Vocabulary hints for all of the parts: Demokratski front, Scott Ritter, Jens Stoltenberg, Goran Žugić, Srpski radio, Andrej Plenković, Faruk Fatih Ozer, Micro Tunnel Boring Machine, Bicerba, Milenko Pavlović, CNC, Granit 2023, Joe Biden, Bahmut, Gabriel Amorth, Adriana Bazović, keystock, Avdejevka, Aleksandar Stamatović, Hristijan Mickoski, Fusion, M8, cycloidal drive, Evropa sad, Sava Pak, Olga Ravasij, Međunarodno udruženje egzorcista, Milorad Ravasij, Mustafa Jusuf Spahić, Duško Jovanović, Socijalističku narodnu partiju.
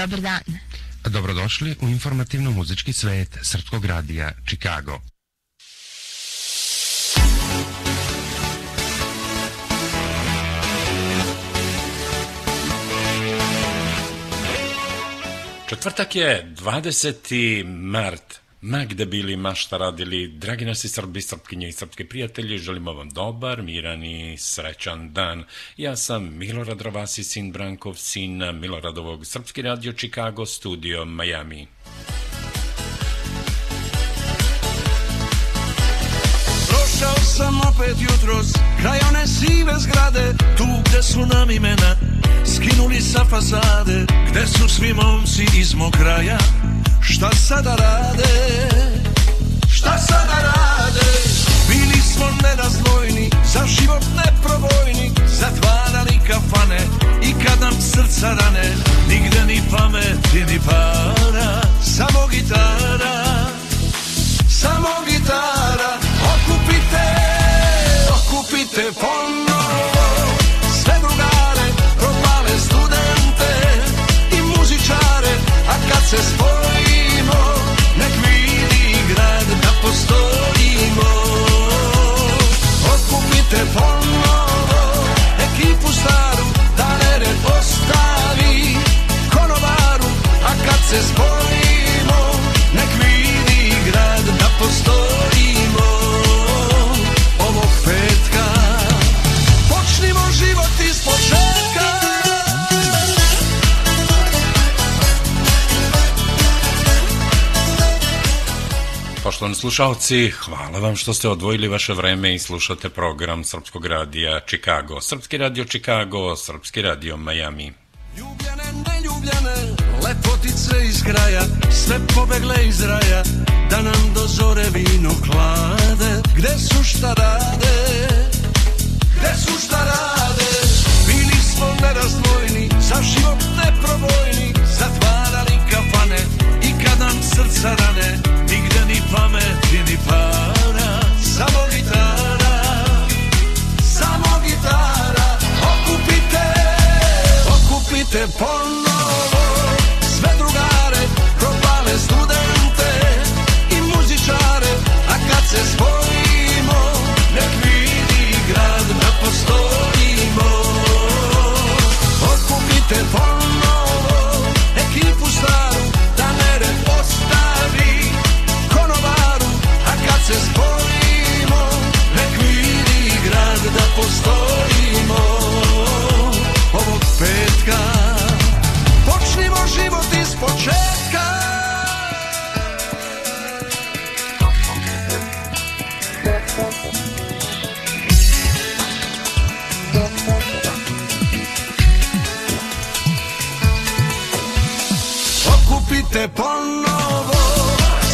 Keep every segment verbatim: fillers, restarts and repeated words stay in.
Dobar dan. Dobrodošli u informativno-muzički svet Srpskog radija Chicago. Četvrtak je dvadeseti mart. Ma gde bili, ma šta radili, dragi naši Srbi, Srpkinje i Srpski prijatelji, želimo vam dobar, miran i srećan dan. Ja sam Milorad Ravasij, sin Brankov, sin Miloradovog, Srpski radio Chicago, studio Miami. Prošao sam opet jutros, kraj one sive zgrade, tu gde su nam imena skinuli sa fasade, gde su svi momci iz mog kraja. Šta sada rade? Šta sada rade? Bili smo nerazdvojni, za život neprobojni, zatvarali kafane i kad nam srca rane, nigde ni pameti ni para, samo gitara, samo gitara. Okupite, okupite ponovo sve drugare, propale studente i muzičare, a kad se spoji postojimo. Okupite ponovo ekipu staru, da ne postavi konovaru, a kad se spojimo, nek vidi grad da postojimo. Ovog petka počnimo život iz početka. Poštovani slušalci, hvala vam što ste odvojili vaše vreme i slušate program Srpskog radija Chicago. Srpski radio Chicago, Srpski radio Miami. Ljubljene, neljubljene, lepotice iz kraja, sve pobegle iz raja, da nam do zore vino klade. Gde su šta rade? Gde su šta rade? Bili smo nerazdvojni, za život neprobojni, zatvarali kafane i kad nam srca rane, ni pameti, ni para, samo gitara, samo gitara. Okupite, okupite ponovo sve drugare, propale studente i muzičare, a kad se spojimo, nek vidi grad da postojimo. Okupite ponovo ekipu staru, da ne postavi se spojimo, nek vidi grad da postojimo. Ovog petka počnimo život iz početka. Okupite ponovo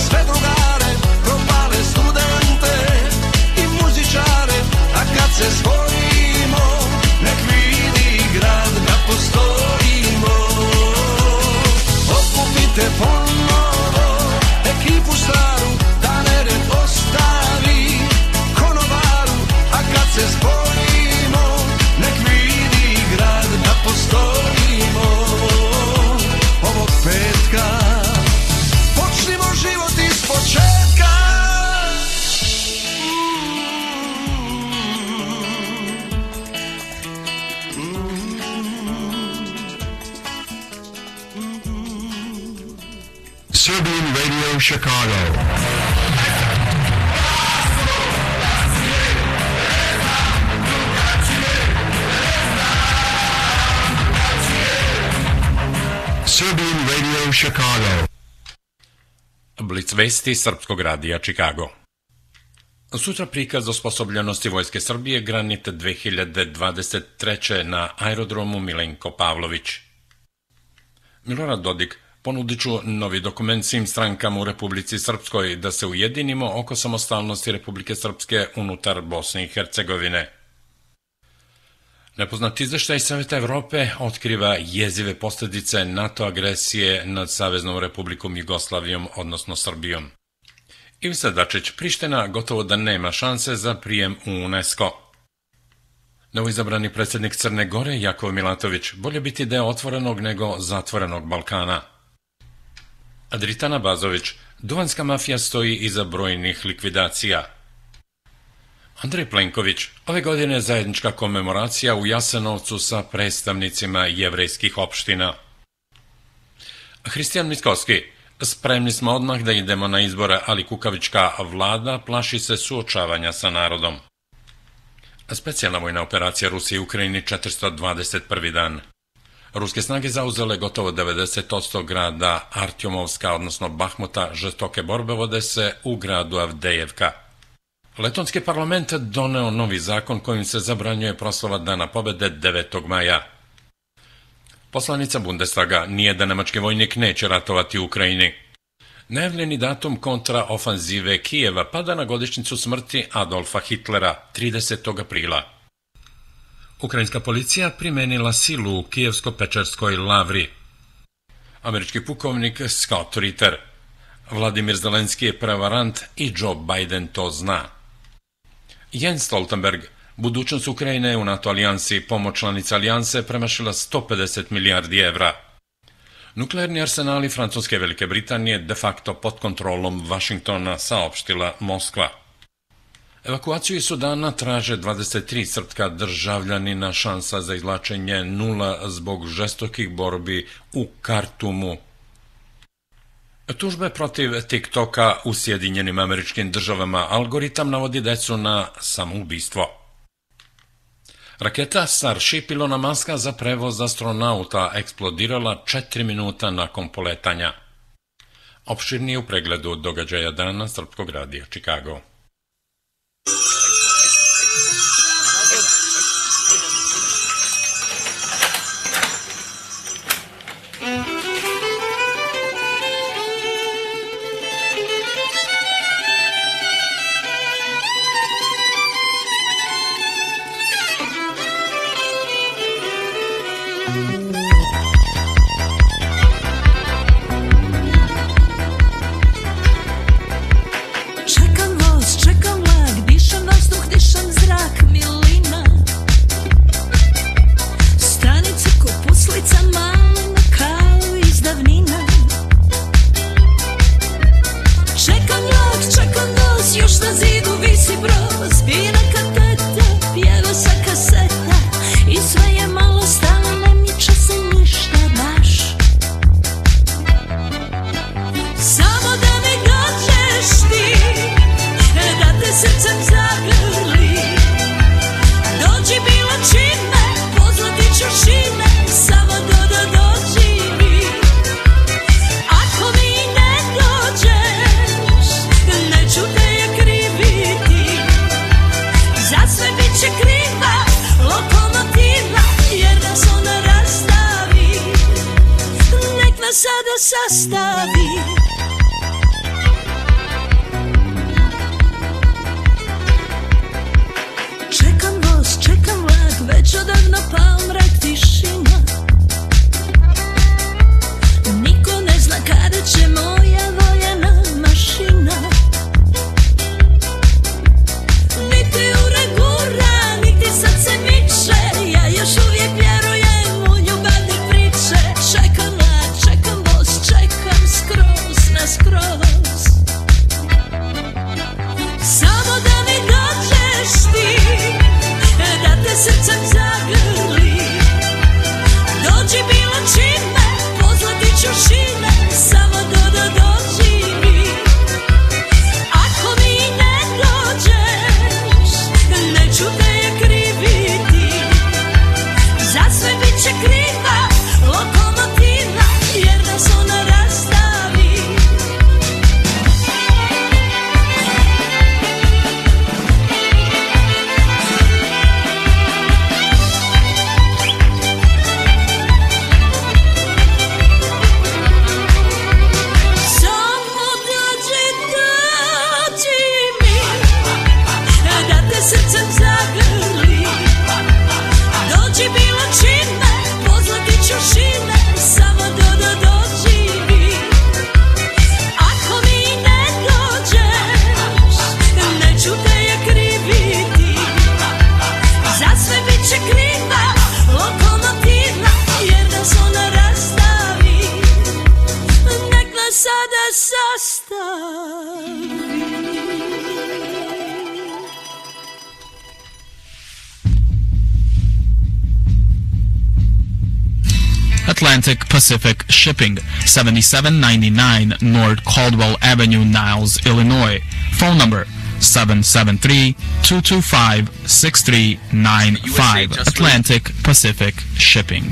sve drugare, propale studente i muzičare, a kad se spojimo, nek vidi grad da postojimo. Okupite ponovo ekipu staru, da nered ostavi konovaru, a kad se spojimo, nek vidi grad da postojimo. Ovog petka počnimo život iz početka. Serbian Radio Chicago. Serbian Radio Chicago. Blic vesti Srpskog radija Chicago. Sutra prikaz osposobljenosti Vojske Srbije Granit dve hiljade dvadeset treće na aerodromu Milenko Pavlović. Milorad Dodik: ponudit ću novi dokument svim strankama u Republici Srpskoj da se ujedinimo oko samostalnosti Republike Srpske unutar Bosne i Hercegovine. Nepoznat izveštaj Saveta Evrope otkriva jezive posljedice NATO agresije nad Saveznom Republikom Jugoslavijom, odnosno Srbijom. Ivica Dačić: Priština gotovo da nema šanse za prijem u UNESCO. Novoizabrani predsjednik Crne Gore, Jakov Milatović, bolje biti deo otvorenog nego zatvorenog Balkana. Adriana Bazović, duvanska mafija stoji iza brojnih likvidacija. Andrej Plenković, ove godine zajednička komemoracija u Jasenovcu sa predstavnicima jevrejskih opština. Hristijan Mickoski, spremni smo odmah da idemo na izbore, ali kukavička vlada plaši se suočavanja sa narodom. Specijalna vojna operacija Rusije i Ukrajini četiristo dvadeset prvi dan. Ruske snage zauzele gotovo devedeset posto grada Artyomovska, odnosno Bahmuta, žestoke borbe vode se u gradu Avdejevka. Letonski parlament doneo novi zakon kojim se zabranjuje proslava Dana pobede devetog maja. Poslanica Bundestaga nije da nemački vojnik neće ratovati u Ukrajini. Najavljeni datum kontraofanzive Kijeva pada na godišnjicu smrti Adolfa Hitlera, tridesetog aprila. Ukrajinska policija primenila silu u Kijevsko-Pečerskoj lavri. Američki pukovnik Scott Ritter. Vladimir Zelenski je prevarant i Joe Biden to zna. Jens Stoltenberg. Budućnost Ukrajine je u NATO alijansi. Pomoć članica alijanse premašila sto pedeset milijardi evra. Nuklearni arsenali Francuske i Velike Britanije de facto pod kontrolom Vašingtona, saopštila Moskva. Evakuaciju iz Sudana traže dvadeset tri srpska državljanina, šansa za izvlačenje nula zbog žestokih borbi u Kartumu. Tužbe protiv TikToka u Sjedinjenim Američkim Državama, algoritam navodi decu na samoubistvo. Raketa Starship Ilona Maska za prevoz astronauta eksplodirala četiri minuta nakon poletanja. Opširnije u pregledu događaja dana Srpskog radija Čikago. Samo da mi dođeš ti, da te srcem zagrli. Atlantic Pacific Shipping, seventy-seven ninety-nine North Caldwell Avenue, Niles, Illinois. Phone number seven seven three, two two five, six three nine five. Atlantic Pacific Shipping.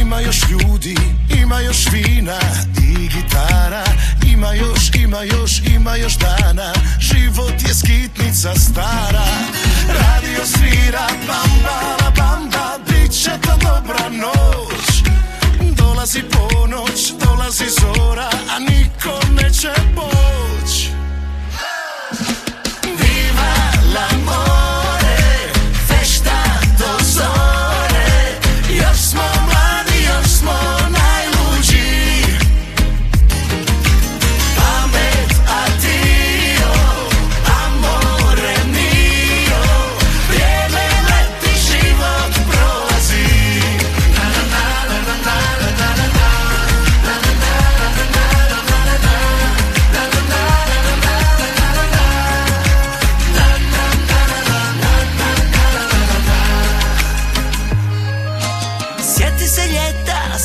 Ima još ljudi, ima još vina i gitara. Ima još, ima još, ima još dana. Život je skitnica stara. Radio svira, bambala, bamba, bit će to dobra noć. Dolazi ponoć, dolazi zora, a niko neće poć. Viva la more, fešta do zore. Još smo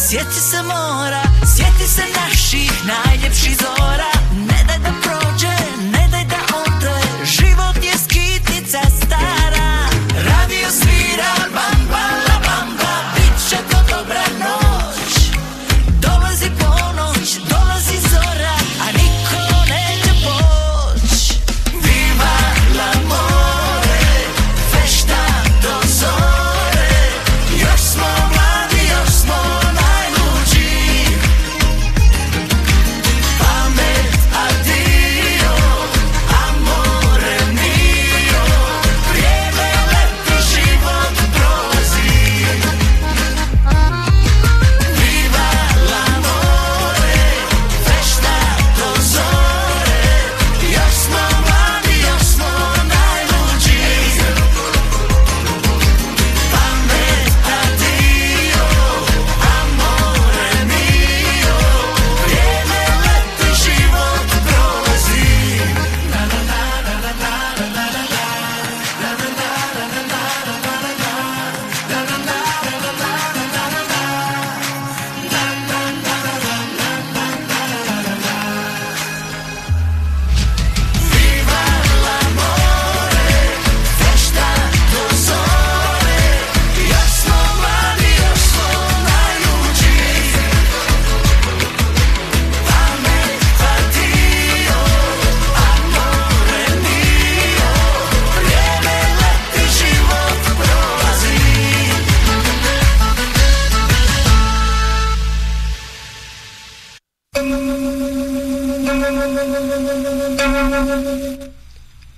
sjeti se mora, sjeti se naših najljepših zora. Ne daj da prođe, ne daj da odre, život je skitnica stara. Radio svira, bamba la bamba, bit će to dobra noć. Dolazi ponoć, dolazi zora, a niko neće poć. Viva la more, fešta do zore. Još smo mladi, još smo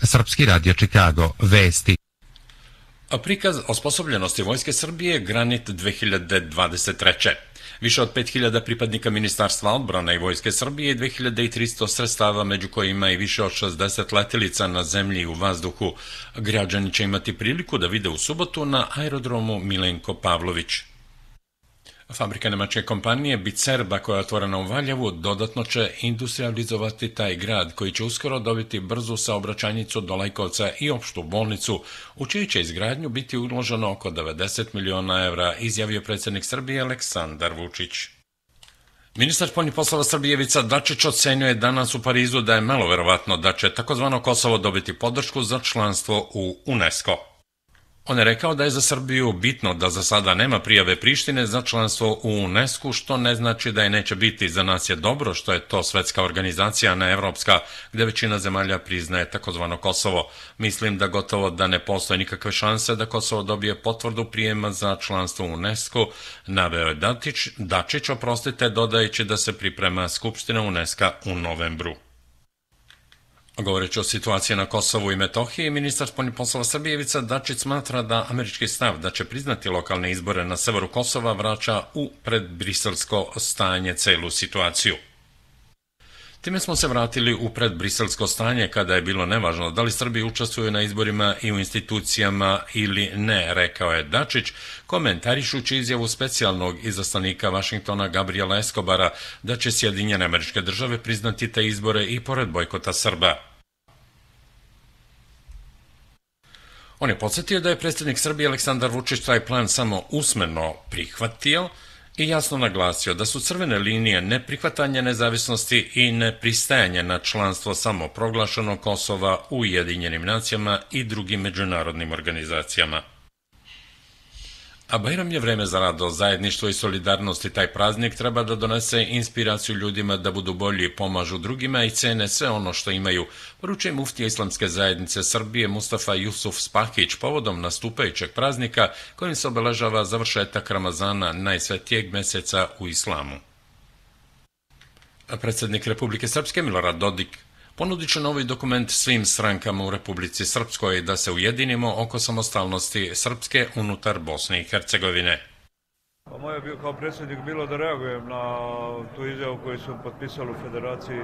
Srpski radio Chicago, vesti. Prikaz osposobljenosti Vojske Srbije Granit dvije hiljade dvadeset treće. Više od pet hiljada pripadnika Ministarstva odbrane i Vojske Srbije i dvije hiljade tristo sredstava, među kojima i više od šezdeset letilica na zemlji i u vazduhu. Građani će imati priliku da vide u subotu na aerodromu Milenko Pavlović. Fabrika nemačke kompanije Bicerba, koja je otvorena u Valjevu, dodatno će industrializovati taj grad, koji će uskoro dobiti brzu saobraćajnicu do Lajkovca i opštu bolnicu, u čiju će izgradnju biti uloženo oko devedeset miliona evra, izjavio predsjednik Srbije Aleksandar Vučić. Ministar spoljnih poslova Srbije Ivica Dačić ocenjuje danas u Parizu da je malo verovatno da će takozvano Kosovo dobiti podršku za članstvo u UNESCO. On je rekao da je za Srbiju bitno da za sada nema prijave Prištine za članstvo u UNESCO, što ne znači da je neće biti. Za nas je dobro što je to svetska organizacija, ne evropska, gde većina zemalja priznaje takozvano Kosovo. Mislim da gotovo da ne postoje nikakve šanse da Kosovo dobije potvrdu prijema za članstvo u UNESCO, naveo je Dačić, Dačić oprostite, dodajući da se priprema Skupština UNESCO u novembru. Govoreći o situaciji na Kosovu i Metohiji, ministar spoljnih poslova Srbije Ivica Dačić smatra da američki stav da će priznati lokalne izbore na severu Kosova vraća u predbriselsko stanje celu situaciju. Time smo se vratili u predbriselsko stanje kada je bilo nevažno da li Srbi učestvuju na izborima i u institucijama ili ne, rekao je Dačić, komentarišući izjavu specijalnog izaslanika Vašingtona Gabriela Escobara da će Sjedinjene Američke Države priznati te izbore i pored bojkota Srba. On je podsjetio da je predsjednik Srbije Aleksandar Vučić taj plan samo usmeno prihvatio i jasno naglasio da su crvene linije neprihvatanje nezavisnosti i nepristajanje na članstvo samoproglašenog Kosova u Ujedinjenim nacijama i drugim međunarodnim organizacijama. A Bajram je vreme za radost, zajedništvo i solidarnost i taj praznik treba da donese inspiraciju ljudima da budu bolji, pomažu drugima i cene sve ono što imaju, poručuje muftija Islamske zajednice Srbije Mustafa Jusuf Spahić povodom nastupajućeg praznika kojim se obeležava završetak Ramazana, najsvetijeg meseca u islamu. A predsjednik Republike Srpske Milorad Dodik ponudit će novi dokument svim strankama u Republici Srpskoj da se ujedinimo oko samostalnosti Srpske unutar Bosne i Hercegovine. Moje bio kao predsjednik bilo da reagujem na tu izjavu koju su potpisali u Federaciji,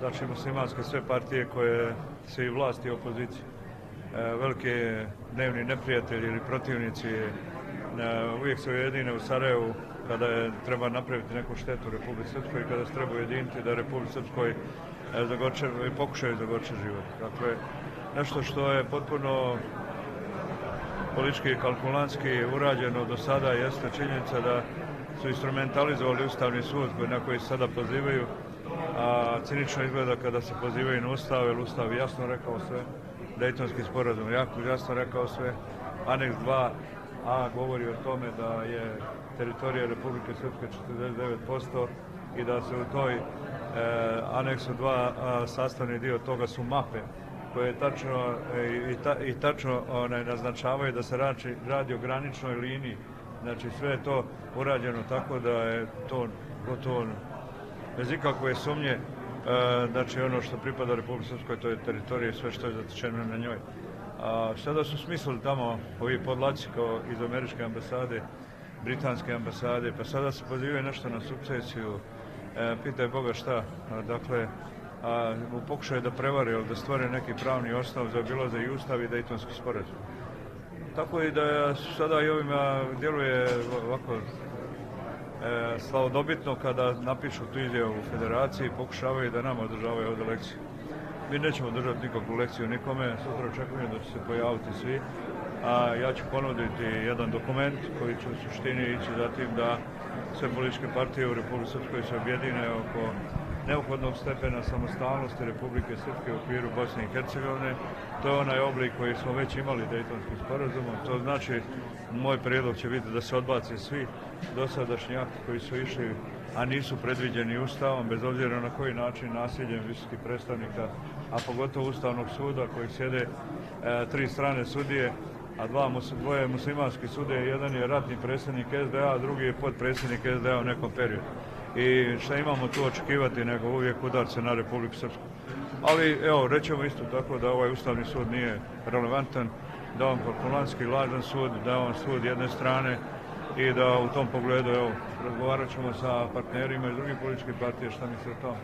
znači muslimanske sve partije koje se i vlasti i opozicije. Veliki dnevni neprijatelji ili protivnici uvijek se ujedine u Sarajevu kada je treba napraviti neku štetu Republike Srpskoj i kada se treba ujediniti da Republike Srpskoj zagorče, pokušaju zagorče život. Dakle, nešto što je potpuno politički i kalkulantski urađeno do sada jeste činjenica da su instrumentalizovali Ustavni sud na koji se sada pozivaju, a cinično izgleda kada se pozivaju na Ustav, jer Ustav jasno rekao sve, Dejtonski sporazum jako jasno rekao sve, aneks dva, a govori o tome da je teritorija Republike Srpske četrdeset devet posto i da se u toj e, aneksu dva sastavni dio toga su mape koje tačno, e, i, ta, i tačno one, naznačavaju da se radi, radi o graničnoj liniji. Znači sve je to urađeno tako da je to gotovo bez ikakve sumnje, e, znači ono što pripada Republike Srpskoj to je teritorija i sve što je zatečeno na njoj. A šta da su smislili tamo ovi podlaci kao iz američke ambasade, britanske ambasade, pa sada se pozivaju nešto na sukcesiju, e, pitaj Boga šta, dakle, a, u pokušaju da prevare ili da stvore neki pravni osnov za obilaze i Ustav i Dejtonski sporazum. Tako i da sada i ovima djeluje ovako e, slavodobitno kada napišu tu izjavu u Federaciji i pokušavaju da nam održavaju ovdje lekciju. Mi nećemo držati nikakvu lekciju nikome, sutra očekujem da će se pojaviti svi, a ja ću ponuditi jedan dokument koji će u suštini ići za tim da sve političke partije u Republike Srpskoj se objedine oko neophodnog stepena samostalnosti Republike Srpske u okviru Bosne i Hercegovine. To je onaj oblik koji smo već imali Dejtonskim sporazumom. To znači, moj prijedlog će biti da se odbace svi dosadašnji akti koji su išli, a nisu predviđeni Ustavom, bez obzira na koji način nasiljem visokih predstavnika, a pogotovo Ustavnog suda koji sjede e, tri strane sudije, a dva, dvoje muslimanski sude, jedan je ratni predsjednik S D A, a drugi je podpredsjednik S D A u nekom periodu. I šta imamo tu očekivati nego uvijek udarce na Republiku Srpsku. Ali evo, rećemo isto tako da ovaj Ustavni sud nije relevantan, da on kalkulantski lažan sud, da on sud jedne strane i da u tom pogledu, evo, razgovarat ćemo sa partnerima iz drugih političkih partija šta misle o tom.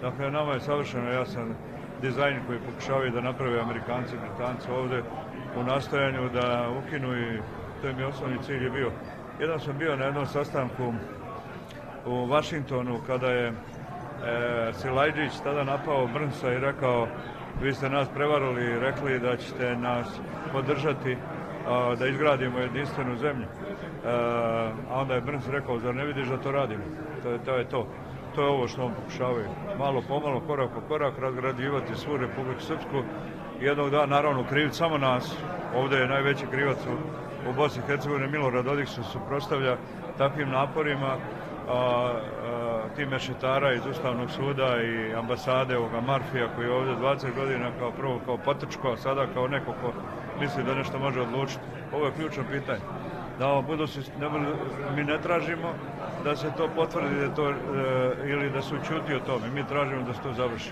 Dakle, nama je savršeno jasan dizajn koji pokušavaju da naprave Amerikanci i Britanci ovdje u nastojanju da ukinu i to im je osnovni cilj je bio. Jedan sam bio na jednom sastanku u Vašingtonu kada je e, Silajdžić tada napao Brnsa i rekao vi ste nas prevarili i rekli da ćete nas podržati a, da izgradimo jedinstvenu zemlju. E, a onda je Brns rekao zar ne vidiš da to radimo? To je to. Je to. To je ovo što on pokušavaju. Malo pomalo, korak po korak, razgrađivati svu Republiku Srpsku. Jednog dana, naravno, kriv samo nas. Ovdje je najveći krivac u, u Bosni i Hercegovini. Milorad Dodik se suprotstavlja takvim naporima a, a, tim mešetara iz Ustavnog suda i ambasade ovoga Marfija koji je ovdje dvadeset godina kao prvo kao potrčko, a sada kao neko ko misli da nešto može odlučiti. Ovo je ključno pitanje. Da, budu se, ne, mi ne tražimo da se to potvrdi da to, e, ili da se učuti o tome, mi tražimo da se to završi.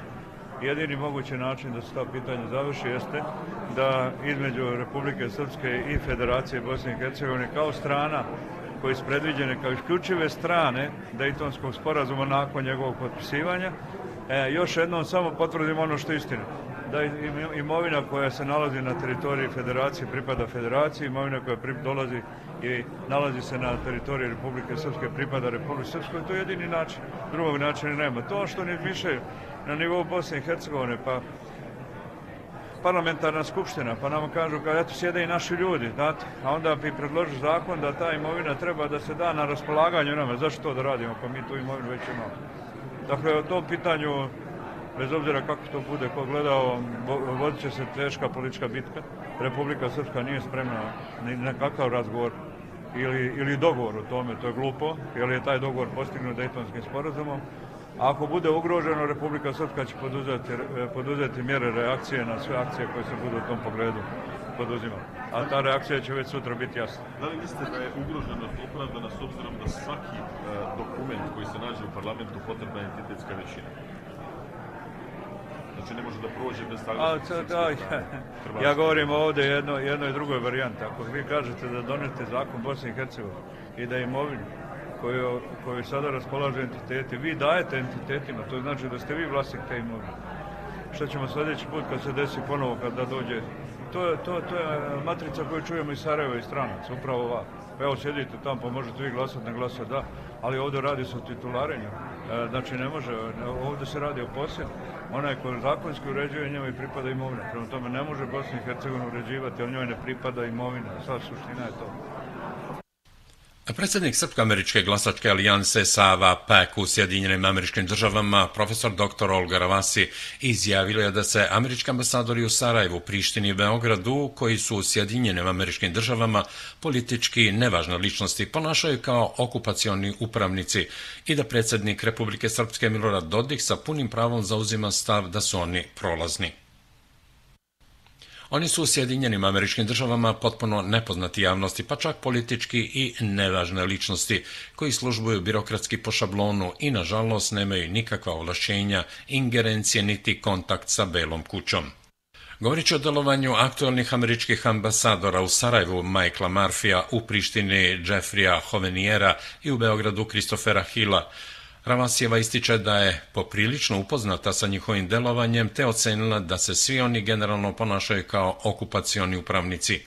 Jedini mogući način da se ta pitanja završi jeste da između Republike Srpske i Federacije Bosne i Hercegovine kao strana koje su predviđene kao isključive strane Dejtonskog sporazuma nakon njegovog potpisivanja, e, još jednom samo potvrdimo ono što je istina. Da imovina koja se nalazi na teritoriji Federacije pripada Federaciji, imovina koja dolazi i nalazi se na teritoriji Republike Srpske pripada Republike Srpskoj, to je jedini način, drugog načina nema. To što ne piše na nivou Bosne i Hercegovine, pa parlamentarna skupština, pa nam kažu kao eto sjede i naši ljudi, znate, a onda bi predložio zakon da ta imovina treba da se da na raspolaganju nama, zašto to da radimo, pa mi tu imovinu već imamo. Dakle, o tom pitanju, bez obzira kako to bude ko gledao, vodit će se teška politička bitka. Republika Srpska nije spremna ni na kakav razgovor ili, ili dogovor o tome, to je glupo, jer je taj dogovor postignut Dejtonskim sporazumom. A ako bude ugroženo, Republika Srpska će poduzeti, poduzeti mjere reakcije na sve akcije koje se budu u tom pogledu poduzimali. A ta reakcija će već sutra biti jasna. Da li mislite da je ugroženost opravdana s obzirom da svaki dokument koji se nađe u parlamentu potrebna je entitetska većina? Znači ne može da prođe bez tako... Ja govorim ovdje jedno, jedno i drugoj varijanti. Ako vi kažete da donete zakon Bosne i Hercegovine i da imovinu koju, koju sada raspolažu entiteti, vi dajete entitetima, to znači da ste vi vlasnik te imovine. Što ćemo sljedeći put kad se desi ponovo, kada dođe... To, to, to je matrica koju čujemo iz Sarajeva i stranaca, upravo ova. Evo sjedite tamo pa možete vi glasati, ne glasati, da, ali ovdje radi se o titularenju. E, znači ne može, ovdje se radi o posjedu. Onaj koji zakonski uređuje, njemu i pripada imovina. Prema tome ne može Bosna i Hercegovina uređivati, ali njoj ne pripada imovina. Sva suština je to. Predsjednik Srpsko-američke glasačke alijanse Sava Pak u Sjedinjenim američkim državama, profesor doktor Olga Ravasij, izjavila je da se američki ambasadori u Sarajevu, Prištini i Beogradu, koji su u Sjedinjenim američkim državama politički nevažne ličnosti, ponašaju kao okupacioni upravnici i da predsjednik Republike Srpske Milorad Dodik sa punim pravom zauzima stav da su oni prolazni. Oni su u Sjedinjenim američkim državama potpuno nepoznati javnosti, pa čak politički i nevažne ličnosti koji službuju birokratski po šablonu i nažalost nemaju nikakva ovlašćenja, ingerencije niti kontakt sa Belom kućom. Govorit ću o delovanju aktualnih američkih ambasadora u Sarajevu, Michaela Murphya, u Prištini Jeffreya Hovenijera i u Beogradu Kristofera Hilla. Ravasijeva ističe da je poprilično upoznata sa njihovim delovanjem te ocenila da se svi oni generalno ponašaju kao okupacioni upravnici.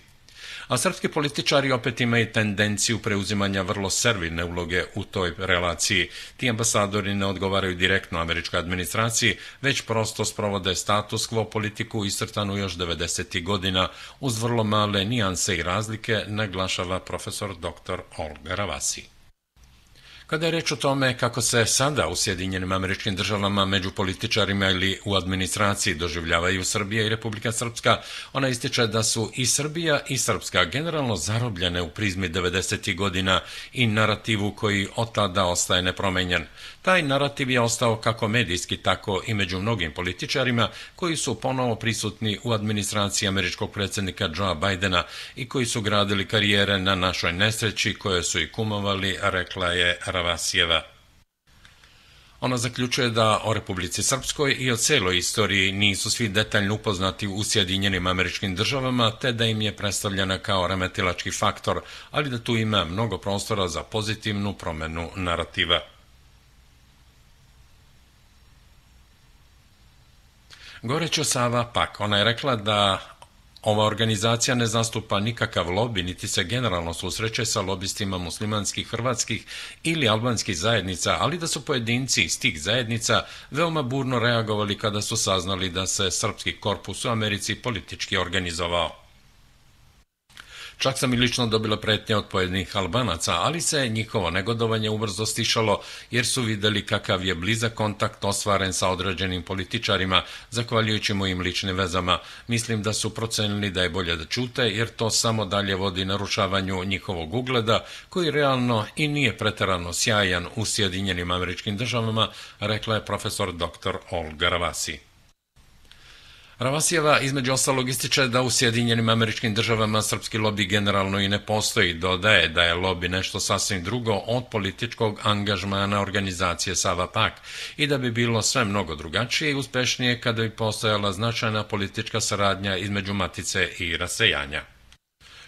A srpski političari opet imaju tendenciju preuzimanja vrlo servilne uloge u toj relaciji. Ti ambasadori ne odgovaraju direktno američkoj administraciji, već prosto sprovode status quo politiku iscrtanu još devedesetih godina uz vrlo male nijanse i razlike, naglašava profesor doktor Olga Ravasij. Kada je reč o tome kako se sada u Sjedinjenim američkim državama među političarima ili u administraciji doživljavaju Srbija i Republika Srpska, ona ističe da su i Srbija i Srpska generalno zarobljene u prizmi devedesetih godina i narativu koji od tada ostaje nepromenjen. Taj narativ je ostao kako medijski, tako i među mnogim političarima koji su ponovo prisutni u administraciji američkog predsjednika Joea Bidena i koji su gradili karijere na našoj nesreći koje su i kumovali, rekla je Ravasijeva. Ona zaključuje da o Republici Srpskoj i o celoj istoriji nisu svi detaljno upoznati u Sjedinjenim američkim državama, te da im je predstavljena kao remetilački faktor, ali da tu ima mnogo prostora za pozitivnu promjenu narativa. Govoreći o Sava Pak, ona je rekla da ova organizacija ne zastupa nikakav lobi, niti se generalno susreće sa lobistima muslimanskih, hrvatskih ili albanskih zajednica, ali da su pojedinci iz tih zajednica veoma burno reagovali kada su saznali da se srpski korpus u Americi politički organizovao. Čak sam i lično dobila pretnje od pojedinih Albanaca, ali se njihovo negodovanje ubrzo stišalo jer su vidjeli kakav je blizak kontakt ostvaren sa određenim političarima, zahvaljujući mojim ličnim vezama. Mislim da su procenili da je bolje da čute jer to samo dalje vodi narušavanju njihovog ugleda koji realno i nije pretjerano sjajan u Sjedinjenim američkim državama, rekla je profesor doktor Olga Ravasij. Ravasijeva između ostalog ističe da u Sjedinjenim američkim državama srpski lobi generalno i ne postoji, dodaje da je lobi nešto sasvim drugo od političkog angažmana organizacije Sava Pak i da bi bilo sve mnogo drugačije i uspešnije kada bi postojala značajna politička saradnja između matice i rasejanja.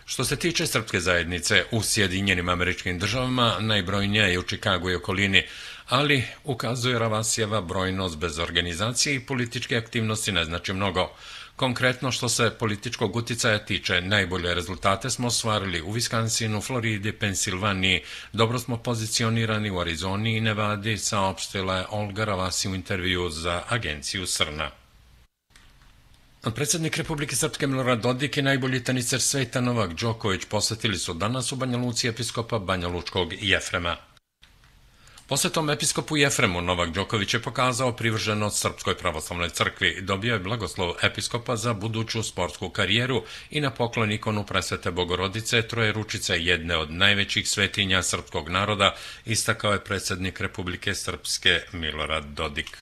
Što se tiče srpske zajednice u Sjedinjenim Američkim Državama, najbrojnija je u Čikagu i okolini, ali, ukazuje Ravasijeva, brojnost bez organizacije i političke aktivnosti ne znači mnogo. Konkretno, što se političkog uticaja tiče, najbolje rezultate smo ostvarili u Viskansinu, Floridi, Pensilvaniji. Dobro smo pozicionirani u Arizoni i Nevadi, saopštila je Olga Ravasij u intervju za agenciju Srna. Predsjednik Republike Srpske Milorad Dodik i najbolji teniser sveta Novak Đoković posjetili su danas u Banja Luci episkopa Banja Lučkog Jefrema. Posjetom episkopu Jefremu Novak Đoković je pokazao privrženost Srpskoj pravoslavnoj crkvi, dobio je blagoslov episkopa za buduću sportsku karijeru i na poklon ikonu Presvete Bogorodice, Trojeručice, jedne od najvećih svetinja srpskog naroda, istakao je predsjednik Republike Srpske Milorad Dodik.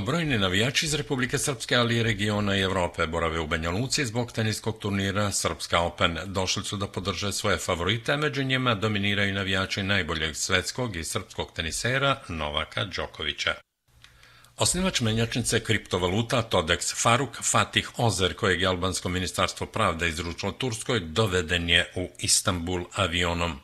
Brojni navijači iz Republike Srpske, ali i regiona i Evrope borave u Banja Luci zbog teniskog turnira Srpska Open. Došli su da podrže svoje favorite, među njima dominiraju navijači najboljeg svetskog i srpskog tenisera Novaka Đokovića. Osnivač menjačnice kriptovaluta Todex Faruk Fatih Ozer, kojeg je albansko ministarstvo pravde izručilo Turskoj, doveden je u Istanbul avionom.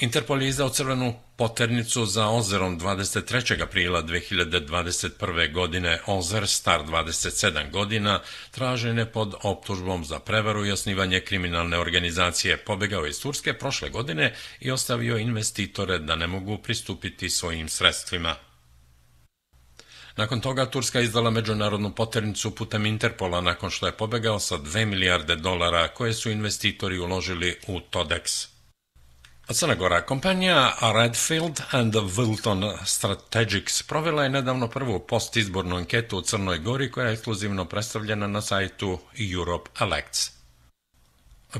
Interpol je izdao crvenu poternicu za Ozerom dvadeset trećeg aprila dve hiljade dvadeset prve. godine. Ozer, star dvadeset sedam godina, tražen je pod optužbom za prevaru i osnivanje kriminalne organizacije. Pobegao je iz Turske prošle godine i ostavio investitore da ne mogu pristupiti svojim sredstvima. Nakon toga Turska je izdala međunarodnu poternicu putem Interpola nakon što je pobegao sa dve milijarde dolara koje su investitori uložili u Todex. Crna Gora, kompanija Redfield and Wilton Strategics provela je nedavno prvu postizbornu anketu u Crnoj Gori koja je ekskluzivno predstavljena na sajtu Europe Elects.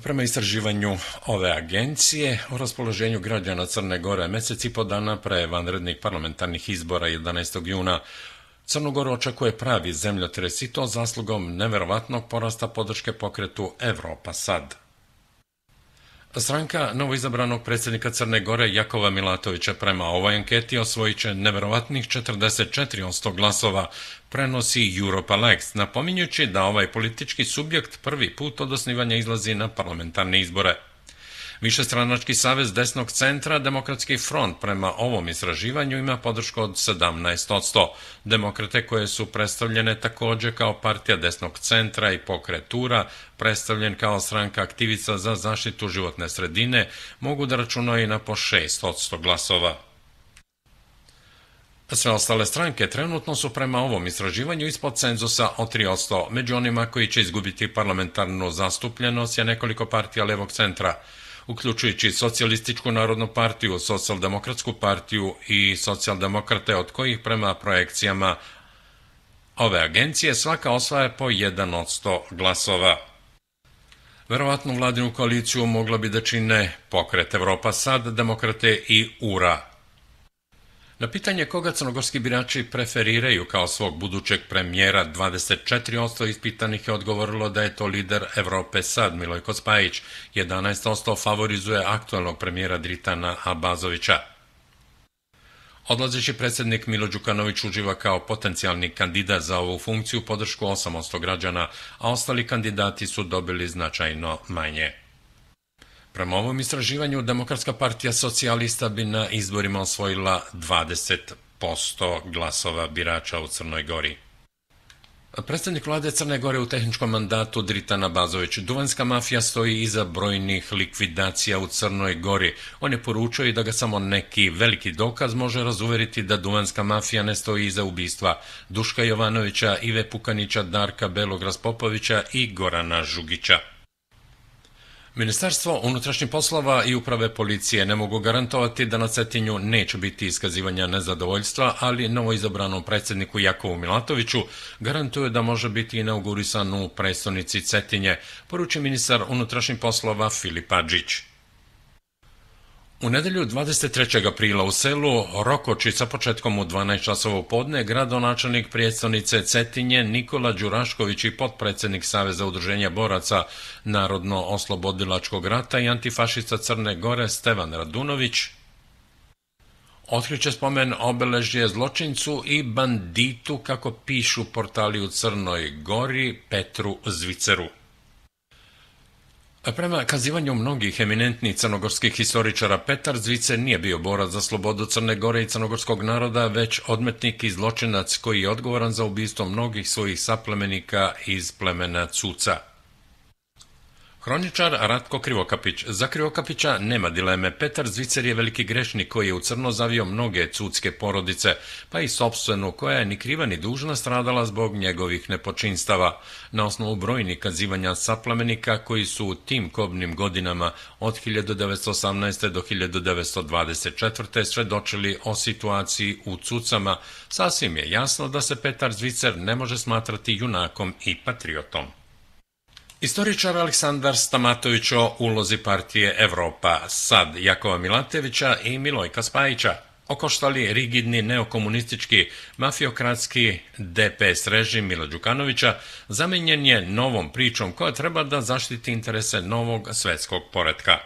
Prema istraživanju ove agencije, o raspoloženju građana Crne Gore mjesec i po dana pre vanrednih parlamentarnih izbora jedanaestog juna, Crnu Goru očekuje pravi zemljotres i to zaslugom neverovatnog porasta podrške pokretu Evropa sad. Stranka novoizabranog predsjednika Crne Gore Jakova Milatovića prema ovoj anketi osvojit će neverovatnih četrdeset četiri posto glasova, prenosi Europa Lex, napominjući da ovaj politički subjekt prvi put od osnivanja izlazi na parlamentarne izbore. Višestranački savez desnog centra, Demokratski front, prema ovom istraživanju ima podršku od sedamnaest posto. Demokrate, koje su predstavljene također kao partija desnog centra i pokretura, predstavljen kao stranka aktivica za zaštitu životne sredine, mogu da računaju na po šest posto glasova. Sve ostale stranke trenutno su prema ovom istraživanju ispod cenzusa od tri posto. Među onima koji će izgubiti parlamentarnu zastupljenost je nekoliko partija levog centra, uključujući Socijalističku narodnu partiju, Socijaldemokratsku partiju i Socijaldemokrate, od kojih prema projekcijama ove agencije svaka osvaja po jedan posto glasova. Verovatno vladinu koaliciju mogla bi da čine Pokret Evropa sad, Demokrate i U R A. Na pitanje koga crnogorski birači preferiraju kao svog budućeg premijera, dvadeset četiri posto ispitanih je odgovorilo da je to lider Evrope sad Milenko Spajić, jedanaest posto favorizuje aktualnog premijera Dritana Abazovića. Odlazeći predsjednik Milo Đukanović uživa kao potencijalni kandidat za ovu funkciju podršku osam posto građana, a ostali kandidati su dobili značajno manje. Prema ovom istraživanju, Demokratska partija socijalista bi na izborima osvojila dvadeset posto glasova birača u Crnoj Gori. Predsjednik vlade Crne Gore u tehničkom mandatu Dritan Abazović. Duvanska mafija stoji iza brojnih likvidacija u Crnoj Gori. On je poručio i da ga samo neki veliki dokaz može razuveriti da duvanska mafija ne stoji iza ubistva Duška Jovanovića, Ive Pukanića, Darka Belog Raspopovića i Gorana Žugića. Ministarstvo unutrašnjih poslova i uprave policije ne mogu garantovati da na Cetinju neće biti iskazivanja nezadovoljstva, ali novoizabranom predsjedniku Jakovu Milatoviću garantuje da može biti inaugurisan u prestonici Cetinje, poruči ministar unutrašnjih poslova Filip Adžić. U nedelju dvadeset trećeg aprila u selu Rokoči sa početkom u dvanaest časova u podne gradonačelnik prijestolnice Cetinje Nikola Đurašković i potpredsjednik Saveza udruženja boraca Narodno-oslobodilačkog rata i antifašista Crne Gore Stevan Radunović otkriće spomen obeležje zločincu i banditu, kako pišu portali u Crnoj Gori, Petru Zviceru. Prema kazivanju mnogih eminentnih crnogorskih historičara, Petar Zvicer nije bio borac za slobodu Crne Gore i crnogorskog naroda, već odmetnik i zločinac koji je odgovoran za ubistvo mnogih svojih saplemenika iz plemena Cuca. Hroničar Ratko Krivokapić. Za Krivokapića nema dileme. Petar Zvicer je veliki grešnik koji je u crno zavio mnoge cucke porodice, pa i sopstvenu, koja je ni kriva ni dužna stradala zbog njegovih nepočinstava. Na osnovu brojnih kazivanja saplemenika koji su u tim kobnim godinama od hiljadu devetsto osamnaeste. do hiljadu devetsto dvadeset četvrte. svedočili o situaciji u Cucama, sasvim je jasno da se Petar Zvicer ne može smatrati junakom i patriotom. Istoričar Aleksandar Stamatović o ulozi partije Evropa sad Jakova Milatovića i Milojka Spajića. Okoštali rigidni neokomunistički mafiokratski D P S režim Mila Đukanovića zamenjen je novom pričom koja treba da zaštiti interese novog svetskog poretka.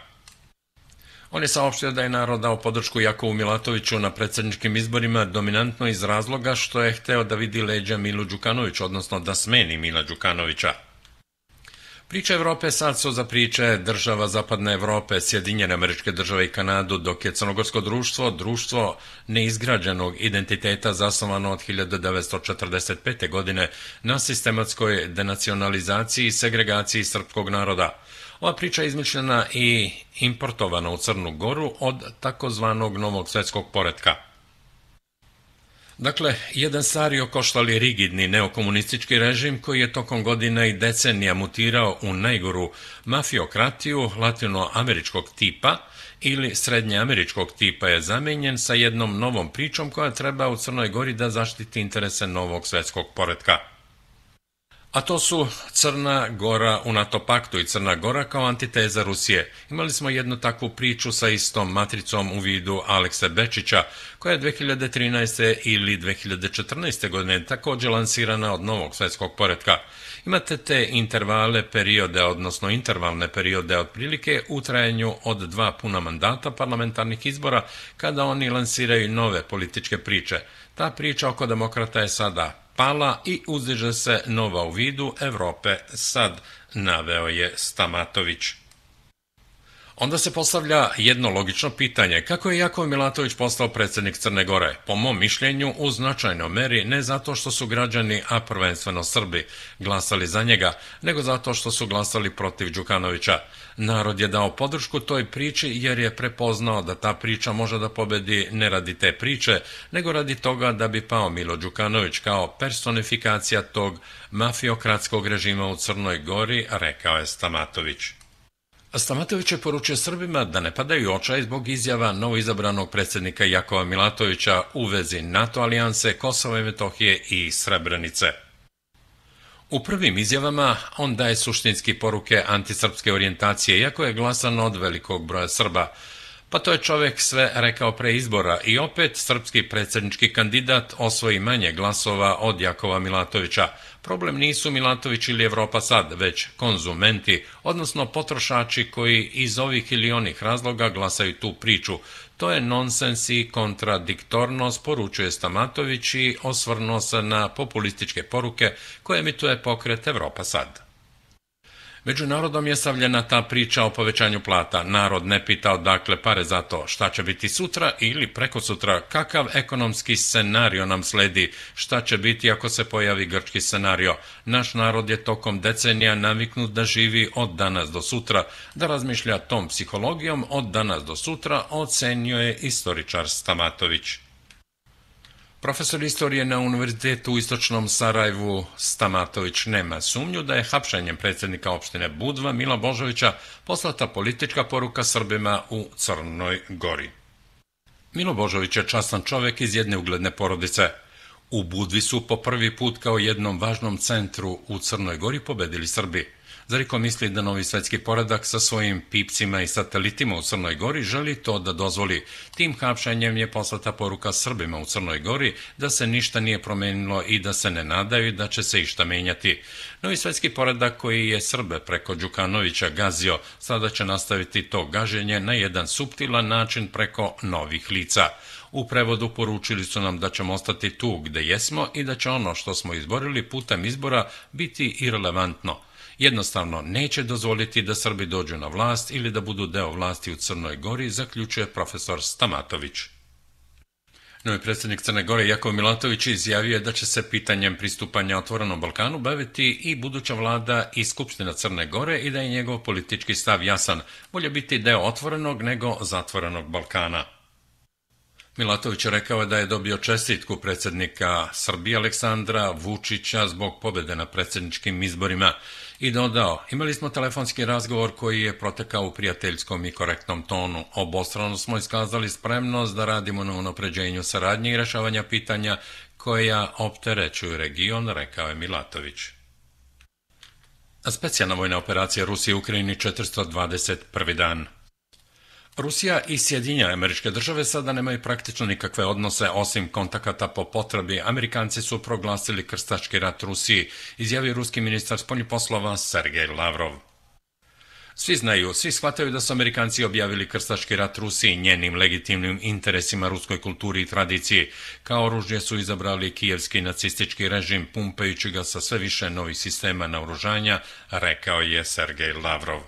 On je saopštio da je narod dao podršku Jakovu Milatoviću na predsjedničkim izborima dominantno iz razloga što je hteo da vidi leđa Milu Đukanoviću, odnosno da smeni Mila Đukanovića. Priče Evrope sad su za priče država Zapadne Evrope, Sjedinjene Američke Države i Kanadu, dok je crnogorsko društvo, društvo neizgrađenog identiteta zasnovano od hiljadu devetsto četrdeset pete. godine na sistematskoj denacionalizaciji i segregaciji srpskog naroda. Ova priča je izmišljena i importovana u Crnu Goru od takozvanog novog svetskog poretka. Dakle, jedan stari okoštali rigidni neokomunistički režim koji je tokom godina i decenija mutirao u najgoru mafiokratiju latinoameričkog tipa ili srednjeameričkog tipa je zamenjen sa jednom novom pričom koja treba u Crnoj Gori da zaštiti interese novog svetskog poretka. A to su Crna Gora u NATO paktu i Crna Gora kao antiteza Rusije. Imali smo jednu takvu priču sa istom matricom u vidu Alekse Bečića, koja je dve hiljade trinaeste. ili dve hiljade četrnaeste. godine također lansirana od novog svetskog poretka. Imate te intervale periode, odnosno intervalne periode otprilike u trajanju od dva puna mandata parlamentarnih izbora kada oni lansiraju nove političke priče. Ta priča oko demokrata je sada pala i uzdiže se nova u vidu Evrope sad, naveo je Stamatović. Onda se postavlja jedno logično pitanje, kako je Jakov Milatović postao predsjednik Crne Gore? Po mom mišljenju, u značajnoj meri ne zato što su građani, a prvenstveno Srbi, glasali za njega, nego zato što su glasali protiv Đukanovića. Narod je dao podršku toj priči jer je prepoznao da ta priča može da pobedi ne radi te priče, nego radi toga da bi pao Milo Đukanović kao personifikacija tog mafiokratskog režima u Crnoj Gori, rekao je Stamatović. Stamatović je poručio Srbima da ne padaju očaj zbog izjava novoizabranog predsjednika Jakova Milatovića u vezi NATO alijanse, Kosova i Metohije i Srebrenice. U prvim izjavama on daje suštinski poruke antisrpske orijentacije, iako je glasan od velikog broja Srba. Pa to je čovjek sve rekao pre izbora i opet srpski predsjednički kandidat osvoji manje glasova od Jakova Milatovića. Problem nisu Milatović ili Evropa sad, već konzumenti, odnosno potrošači koji iz ovih ili onih razloga glasaju tu priču. To je nonsens i kontradiktornost, poručuje Stamatović i osvrnuo se na populističke poruke koje emituje pokret Evropa sad. Među narodom je stavljena ta priča o povećanju plata. Narod ne pita odakle pare za to, šta će biti sutra ili prekosutra, kakav ekonomski scenario nam sledi, šta će biti ako se pojavi grčki scenario. Naš narod je tokom decenija naviknut da živi od danas do sutra, da razmišlja tom psihologijom od danas do sutra, ocenio je istoričar Stamatović. Profesor istorije na Univerzitetu u Istočnom Sarajevu Stamatović nema sumnju da je hapšenjem predsjednika opštine Budva Mila Božovića poslata politička poruka Srbima u Crnoj Gori. Milo Božović je častan čovjek iz jedne ugledne porodice. U Budvi su po prvi put kao jednom važnom centru u Crnoj Gori pobedili Srbi. Zar iko misli da novi svetski poredak sa svojim pipcima i satelitima u Crnoj Gori želi to da dozvoli? Tim hapšenjem je poslata poruka Srbima u Crnoj Gori da se ništa nije promenilo i da se ne nadaju da će se išta menjati. Novi svetski poredak koji je Srbe preko Đukanovića gazio, sada će nastaviti to gaženje na jedan suptilan način preko novih lica. U prevodu poručili su nam da ćemo ostati tu gde jesmo i da će ono što smo izborili putem izbora biti irelevantno. jednostavno neće dozvoliti da Srbi dođu na vlast ili da budu deo vlasti u Crnoj Gori, zaključuje profesor Stamatović. Novi predsjednik Crne Gore Jakov Milatović izjavio da će se pitanjem pristupanja Otvorenom Balkanu baviti i buduća vlada i Skupština Crne Gore i da je njegov politički stav jasan, bolje biti deo otvorenog nego zatvorenog Balkana. Milatović rekao je da je dobio čestitku predsjednika Srbije Aleksandra Vučića zbog pobjede na predsjedničkim izborima i dodao: imali smo telefonski razgovor koji je protekao u prijateljskom i korektnom tonu. Obostrano smo iskazali spremnost da radimo na unapređenju saradnje i rješavanja pitanja koja opterećuju region, rekao je Milatović. Specijalna vojna operacija Rusije u Ukrajini četiristo dvadeset prvi dan. Rusija i Sjedinjene Američke Države sada nemaju praktično nikakve odnose osim kontakata po potrebi. Amerikanci su proglasili krstački rat Rusiji, izjavio ruski ministar spoljnih poslova Sergej Lavrov. Svi znaju, svi shvataju da su Amerikanci objavili krstački rat Rusiji, njenim legitimnim interesima, ruskoj kulturi i tradiciji. Kao oružje su izabrali kijevski nacistički režim, pumpajući ga sa sve više novih sistema naoružanja, rekao je Sergej Lavrov.